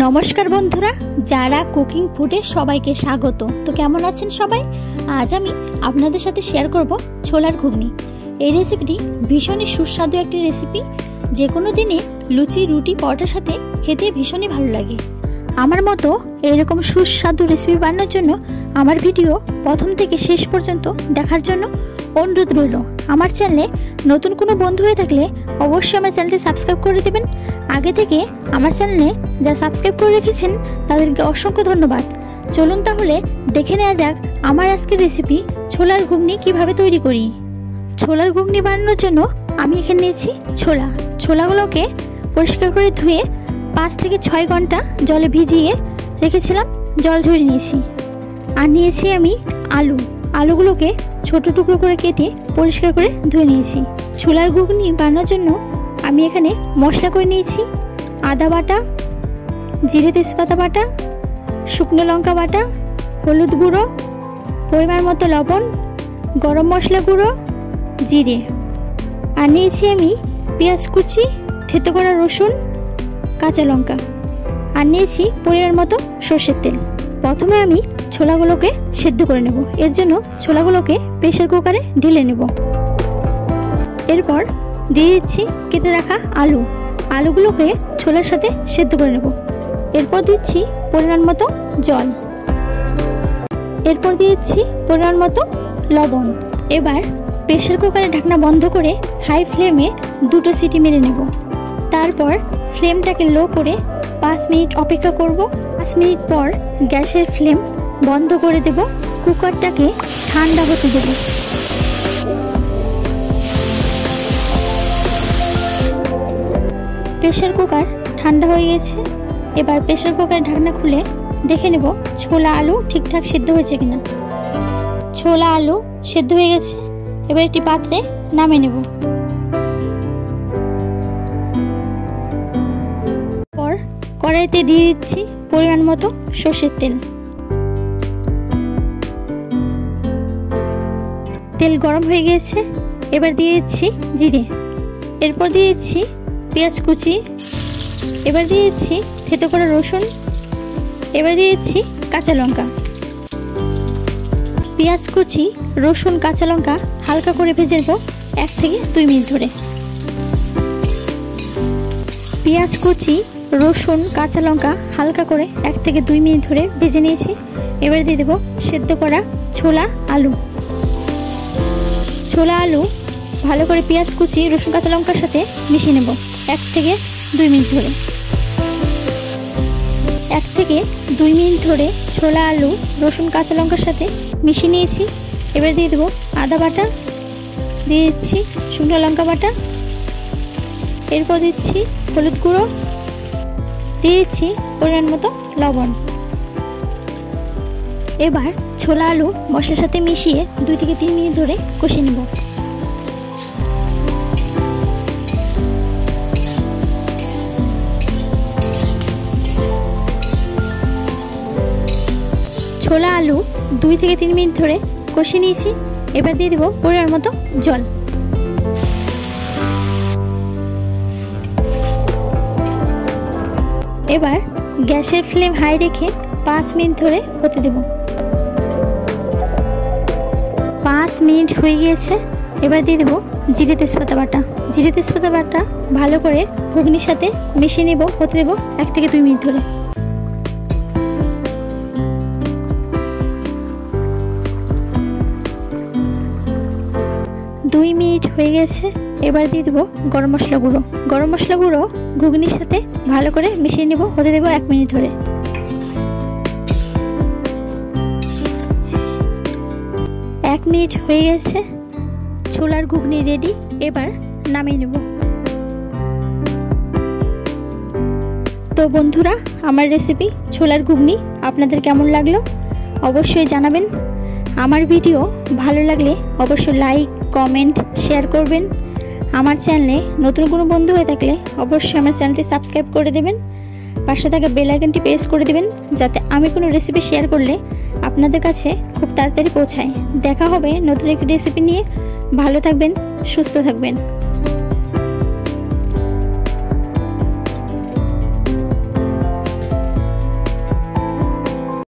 नमस्कार बंधुरा Zara cooking फूडे सबाइके स्वागत। तो केमन आछेन सबाई? आज आमी आपनादेर साथे शेयर करब छोलार घुगनी। एई रेसिपिटी भीषण सुस्वादु एकटी रेसिपि, जे कोनो दिने लुचि रुटी परोटार साथे खेते भीषण भालो लागे। आमार मतो एरकम सुस्वादु रेसिपि बानाনোর জন্য आमार भिडियो प्रथम थेके शेष पर्यन्त देखार जन्य अनुरोध रइल। आमार चैनेले नतुन कोनो बंधु हये थाकले अवश्यई आमार चैनेलटी सबस्क्राइब करे दिबेन। आगे थेके आमार चैनेले যারা সাবস্ক্রাইব করে রেখেছেন তাদেরকে অসংখ্য ধন্যবাদ। চলুন তাহলে দেখে নেওয়া যাক আমার আজকের রেসিপি ছোলার ঘুগনি কিভাবে তৈরি করি। ছোলার ঘুগনি বানানোর জন্য আমি এখানে নিয়েছি ছোলা। ছোলাগুলোকে পরিষ্কার করে ধুয়ে 5 থেকে 6 ঘন্টা জলে ভিজিয়ে রেখেছিলাম, জল ঝরিয়ে নিয়েছি। আর নিয়েছি আমি আলু। আলুগুলোকে ছোট টুকরো করে কেটে পরিষ্কার করে ধুয়ে নিয়েছি। ছোলার ঘুগনি বানানোর জন্য আমি এখানে মশলা করে নিয়েছি আদা বাটা, জিরে তেজপাতা বাটা, শুকনো লঙ্কা বাটা, হলুদ গুঁড়ো, পরিমাণ মতো লবণ, গরম মশলা গুঁড়ো, জিরে। আর নিয়েছি আমি পেঁয়াজ কুচি, থেতো করা রসুন, কাঁচা লঙ্কা। আর নিয়েছি পরিমাণ মতো সর্ষের তেল। প্রথমে আমি ছোলাগুলোকে সেদ্ধ করে নেব। এর জন্য ছোলাগুলোকে প্রেসার কুকারে ঢেলে নেব। এরপর দিয়ে দিচ্ছি কেটে রাখা আলু। আলুগুলোকে ছোলার সাথে সেদ্ধ করে নেব। এরপর দিচ্ছি পরিমাণ মতো জল। এরপর দিচ্ছি পরিমাণ মতো লবণ। এবার প্রেসার কুকারে ঢাকনা বন্ধ করে হাই ফ্লেমে 2 সিটি মেরে নেব। তারপর ফ্লেমটাকে লো করে 5 মিনিট অপেক্ষা করব। 5 মিনিট পর গ্যাসের ফ্লেম বন্ধ করে দেব। কুকারটাকে ঠান্ডা হতে দেব। প্রেসার কুকার ঠান্ডা হয়ে গেছে। এবার প্রেসার কুকারের ঢাকনা খুলে দেখে নেব ছোলা আলু ঠিকঠাক সিদ্ধ হয়েছে কিনা। ছোলা আলু সিদ্ধ হয়ে গেছে। এবার একটি পাত্রে নামিয়ে নেব। পর কড়াইতে দিয়ে দিচ্ছি পরিমাণ মতো সর্ষের তেল। তেল গরম হয়ে গেছে। এবার দিয়ে দিচ্ছি জিরে। এরপর দিয়ে দিচ্ছি পেঁয়াজ কুচি। এবার দিয়ে দিচ্ছি থেতো করা রসুন। এবার দিয়ে দিচ্ছি কাঁচা লঙ্কা। পেঁয়াজ কুচি, রসুন, কাঁচা লঙ্কা হালকা করে ভেজে নেব 1 থেকে 2 মিনিট ধরে। পেঁয়াজ কুচি, রসুন, কাঁচা লঙ্কা হালকা করে 1 থেকে 2 মিনিট ধরে ভেজে নিয়েছি। এবার দিয়ে দেব সেদ্ধ করা ছোলা আলু। ছোলা আলু ভালো করে পেঁয়াজ কুচি, রসুন, কাঁচা লঙ্কার সাথে মিশিয়ে নেব 1 থেকে 2 মিনিট ধরে। 1 থেকে 2 মিনিট ধরে ছোলা আলু রসুন কাঁচা লঙ্কার সাথে মিশিয়ে নিয়েছি। এবার দিয়ে দেবো আদা বাটা, দিয়ে দিচ্ছি শুকনো লঙ্কা বাটা, এরপর দিচ্ছি হলুদ গুঁড়ো, দিয়েছি পরিমাণ মতো লবণ। এবার ছোলা আলু মশলার সাথে মিশিয়ে 2 থেকে 3 মিনিট ধরে কষিয়ে নেব। ছোলা আলু 2 থেকে 3 মিনিট ধরে কষিয়ে নিয়েছি। এবার দিয়ে দেব পরিমাণ মতো জল। এবার গ্যাসের ফ্লেম হাই রেখে 5 মিনিট ধরে হতে দেব। 5 মিনিট হয়ে গিয়েছে। এবার দিয়ে দেব জিরে তেজপাতা বাটা। জিরে তেজপাতা বাটা ভালো করে ঘুগনির সাথে মিশিয়ে নেব, হতে দেব 1 থেকে 2 মিনিট ধরে। মিনিট হয়ে গেছে। এবার দিয়ে দেবো গরম মশলা গুঁড়ো। গরম মশলা গুঁড়ো ঘুগনির সাথে ভালো করে মিশিয়ে নেব, হতে দেবো 1 মিনিট ধরে। এক মিনিট হয়ে গেছে। ছোলার ঘুগনি রেডি। এবার নামিয়ে নেব। তো বন্ধুরা, আমার রেসিপি ছোলার ঘুগনি আপনাদের কেমন লাগলো অবশ্যই জানাবেন। আমার ভিডিও ভালো লাগলে অবশ্যই লাইক, কমেন্ট, শেয়ার করবেন। আমার চ্যানেলে নতুন কোনো বন্ধু হয়ে থাকলে অবশ্যই আমার চ্যানেলটি সাবস্ক্রাইব করে দেবেন। পাশে থাকা বেল আইকনটি প্রেস করে দেবেন, যাতে আমি কোনো রেসিপি শেয়ার করলে আপনাদের কাছে খুব তাড়াতাড়ি পৌঁছায়। দেখা হবে নতুন একটি রেসিপি নিয়ে। ভালো থাকবেন, সুস্থ থাকবেন।